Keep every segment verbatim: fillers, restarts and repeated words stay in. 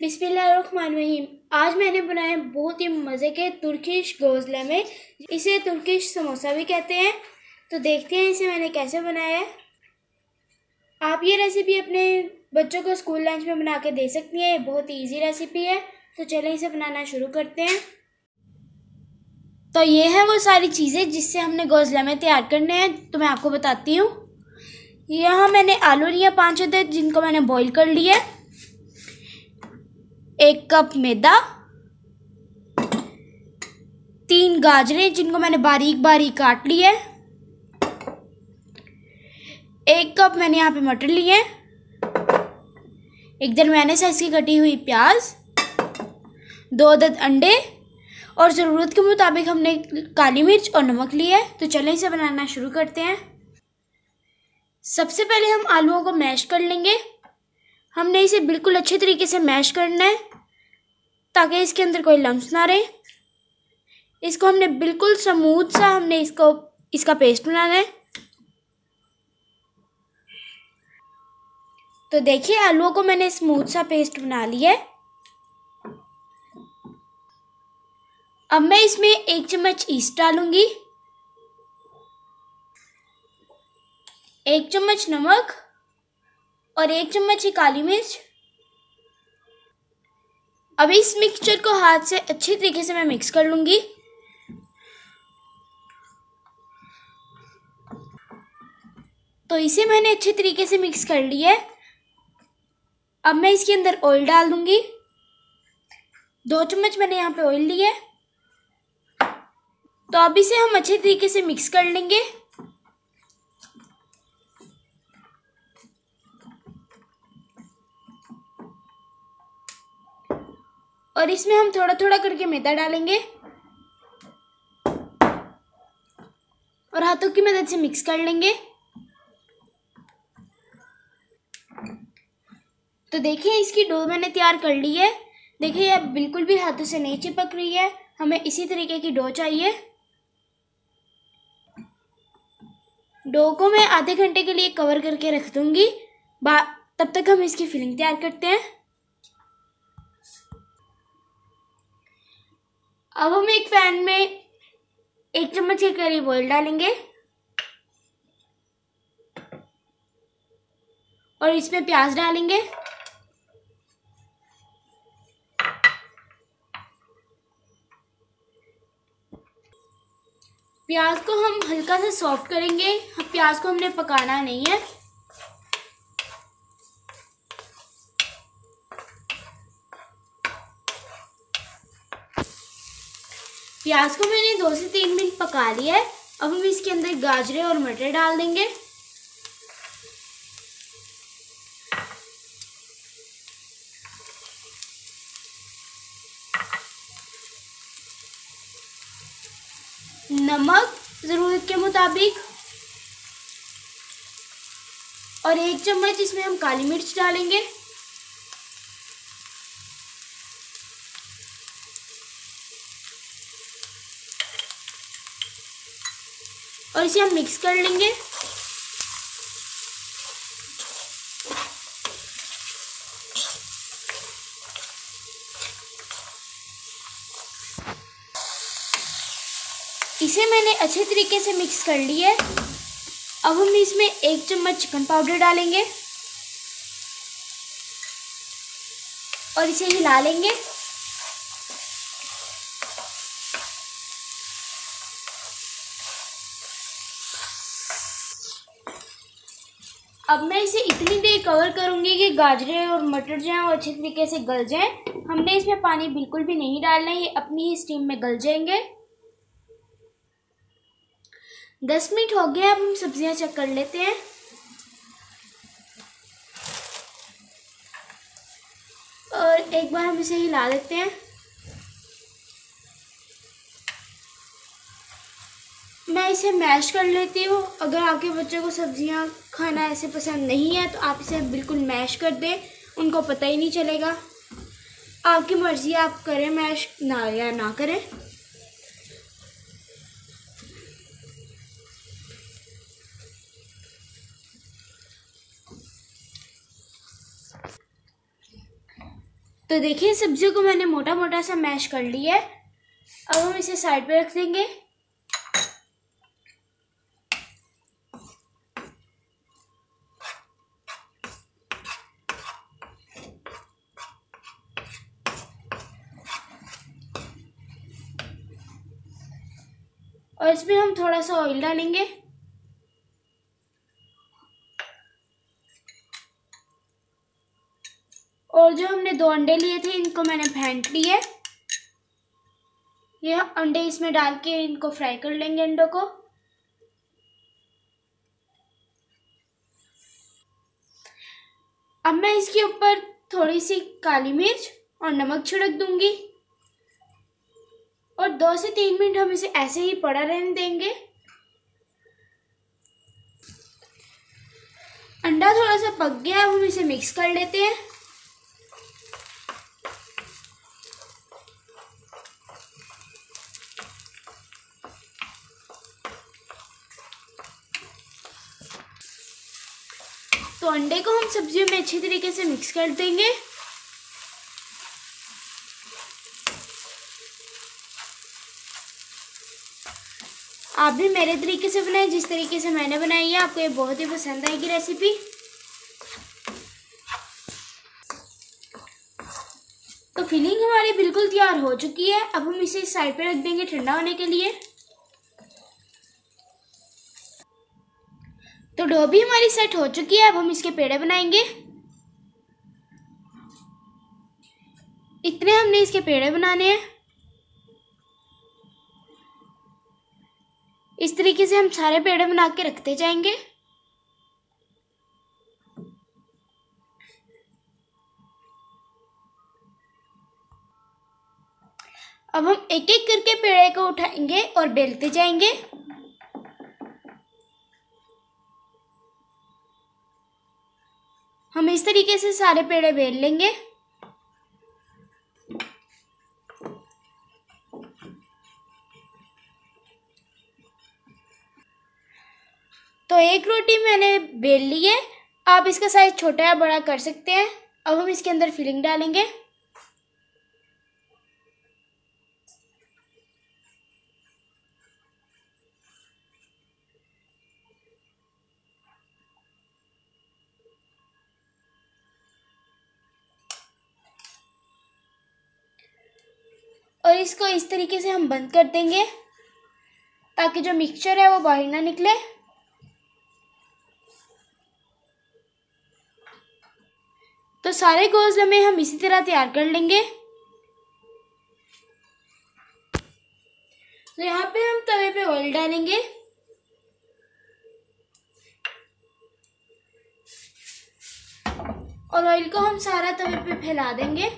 बिस्मिल्लाहिर्रहमानिर्रहीम। आज मैंने बनाए बहुत ही मज़े के तुर्किश गोज़लेमे, इसे तुर्किश समोसा भी कहते हैं। तो देखते हैं इसे मैंने कैसे बनाया है। आप ये रेसिपी अपने बच्चों को स्कूल लंच में बना के दे सकती हैं, ये बहुत इजी रेसिपी है। तो चलें इसे बनाना शुरू करते हैं। तो ये है वो सारी चीज़ें जिससे हमने गोज़लेमे तैयार करने हैं, तो मैं आपको बताती हूँ। यहाँ मैंने आलू लिए पाँच होते जिनको मैंने बॉईल कर लिए, एक कप मैदा, तीन गाजरें जिनको मैंने बारीक बारीक काट लिए, एक कप मैंने यहाँ पे मटर लिए, एक दरमियाने साइज की कटी हुई प्याज, दो अदद अंडे और ज़रूरत के मुताबिक हमने काली मिर्च और नमक लिया है। तो चलें इसे बनाना शुरू करते हैं। सबसे पहले हम आलूओं को मैश कर लेंगे। हमने इसे बिल्कुल अच्छे तरीके से मैश करना है ताकि इसके अंदर कोई लम्स ना रहे। इसको हमने बिल्कुल स्मूथ सा हमने इसको इसका पेस्ट बनाना है। तो देखिए आलूओं को मैंने स्मूथ सा पेस्ट बना लिया है। अब मैं इसमें एक चम्मच ईस्ट डालूंगी, एक चम्मच नमक और एक चम्मच ही काली मिर्च। अब इस मिक्सचर को हाथ से अच्छे तरीके से मैं मिक्स कर लूंगी। तो इसे मैंने अच्छे तरीके से मिक्स कर लिया है। अब मैं इसके अंदर ऑयल डाल दूंगी। दो चम्मच मैंने यहाँ पे ऑयल लिया है। तो अब इसे हम अच्छे तरीके से मिक्स कर लेंगे। और इसमें हम थोड़ा थोड़ा करके मैदा डालेंगे और हाथों की मदद से मिक्स कर लेंगे। तो देखिए इसकी डो मैंने तैयार कर ली है। देखिए अब बिल्कुल भी हाथों से नहीं चिपक रही है। हमें इसी तरीके की डो चाहिए। डो को मैं आधे घंटे के लिए कवर करके रख दूंगी, तब तक हम इसकी फिलिंग तैयार करते हैं। अब हम एक पैन में एक चम्मच के करीब ऑयल डालेंगे और इसमें प्याज डालेंगे। प्याज को हम हल्का सा सॉफ्ट करेंगे, प्याज को हमने पकाना नहीं है। प्याज को मैंने दो से तीन मिनट पका लिया है। अब हम इसके अंदर गाजरें और मटर डाल देंगे। नमक ज़रूरत के मुताबिक और एक चम्मच इसमें हम काली मिर्च डालेंगे। और इसे हम मिक्स कर लेंगे। इसे मैंने अच्छे तरीके से मिक्स कर लिया है। अब हम इसमें एक चम्मच चिकन पाउडर डालेंगे और इसे हिला लेंगे। अब मैं इसे इतनी देर कवर करूंगी कि गाजरें और मटर जो हैं वो अच्छे तरीके से गल जाएं। हमने इसमें पानी बिल्कुल भी नहीं डालना है, ये अपनी ही स्टीम में गल जाएंगे। दस मिनट हो गया, अब हम सब्जियां चेक कर लेते हैं। और एक बार हम इसे हिला देते हैं। मैं इसे मैश कर लेती हूँ। अगर आपके बच्चों को सब्जियां खाना ऐसे पसंद नहीं है तो आप इसे बिल्कुल मैश कर दें, उनको पता ही नहीं चलेगा। आपकी मर्जी, आप करें मैश ना या ना करें। तो देखिए सब्जियों को मैंने मोटा मोटा सा मैश कर लिया है। अब हम इसे साइड पे रख देंगे। और इसमें हम थोड़ा सा ऑयल डालेंगे। और जो हमने दो अंडे लिए थे इनको मैंने फेंट लिए। ये अंडे इसमें डाल के इनको फ्राई कर लेंगे अंडों को। अब मैं इसके ऊपर थोड़ी सी काली मिर्च और नमक छिड़क दूंगी और दो से तीन मिनट हम इसे ऐसे ही पड़ा रहने देंगे। अंडा थोड़ा सा पक गया, अब हम इसे मिक्स कर लेते हैं। तो अंडे को हम सब्जियों में अच्छी तरीके से मिक्स कर देंगे। आप भी मेरे तरीके से बनाएं, जिस तरीके से मैंने बनाई है। आपको ये बहुत ही पसंद आएगी रेसिपी। तो फिलिंग हमारी बिल्कुल तैयार हो चुकी है। अब हम इसे साइड पे रख देंगे ठंडा होने के लिए। तो डो भी हमारी सेट हो चुकी है। अब हम इसके पेड़े बनाएंगे। इतने हमने इसके पेड़े बनाने हैं। इस तरीके से हम सारे पेड़े बना के रखते जाएंगे। अब हम एक एक करके पेड़े को उठाएंगे और बेलते जाएंगे। हम इस तरीके से सारे पेड़े बेल लेंगे। तो एक रोटी मैंने बेल ली है। आप इसका साइज छोटा या बड़ा कर सकते हैं। अब हम इसके अंदर फिलिंग डालेंगे। और इसको इस तरीके से हम बंद कर देंगे ताकि जो मिक्सचर है वो बाहर ना निकले। तो सारे गोज़लमे हम इसी तरह तैयार कर लेंगे। तो यहाँ पे हम तवे पे ऑयल डालेंगे। और ऑयल को हम सारा तवे पे फैला देंगे।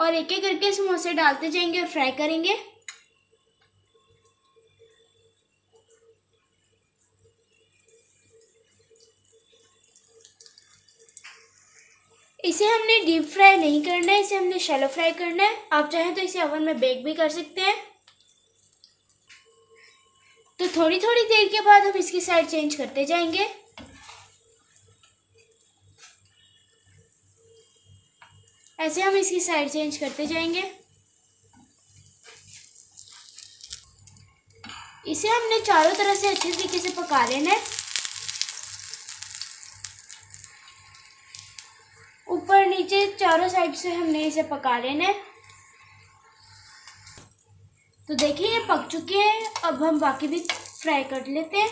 और एक एक करके समोसे डालते जाएंगे और फ्राई करेंगे। इसे हमने डीप फ्राई नहीं करना है, इसे हमने शैलो फ्राई करना है। आप चाहें तो इसे ओवन में बेक भी कर सकते हैं। तो थोड़ी थोड़ी देर के बाद हम इसकी साइड चेंज करते जाएंगे। ऐसे हम इसकी साइड चेंज करते जाएंगे। इसे हमने चारों तरफ से अच्छे तरीके से पका लेना है। ऊपर नीचे चारों साइड से हमने इसे पका लेना है। तो देखिए ये पक चुके हैं। अब हम बाकी भी फ्राई कर लेते हैं।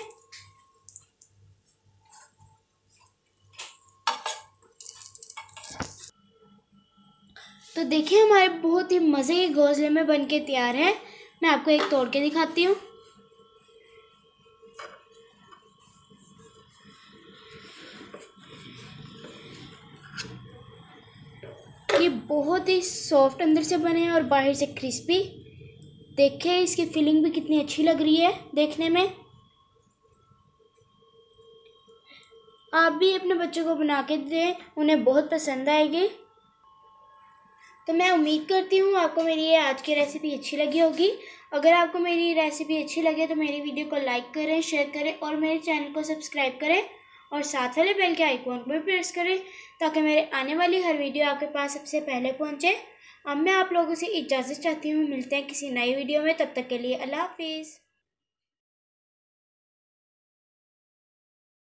तो देखिए हमारे बहुत ही मज़े के गोज़लमे बनके तैयार हैं। मैं आपको एक तोड़ के दिखाती हूँ। ये बहुत ही सॉफ्ट अंदर से बने हैं और बाहर से क्रिस्पी। देखिए इसकी फीलिंग भी कितनी अच्छी लग रही है देखने में। आप भी अपने बच्चों को बना के दें, उन्हें बहुत पसंद आएगी। तो मैं उम्मीद करती हूँ आपको मेरी ये आज की रेसिपी अच्छी लगी होगी। अगर आपको मेरी रेसिपी अच्छी लगे तो मेरी वीडियो को लाइक करें, शेयर करें और मेरे चैनल को सब्सक्राइब करें। और साथ वाले बेल के आइकॉन पर प्रेस करें ताकि मेरे आने वाली हर वीडियो आपके पास सबसे पहले पहुंचे। अब मैं आप लोगों से इजाज़त चाहती हूँ। मिलते हैं किसी नई वीडियो में, तब तक के लिए अल्लाह हाफिज़।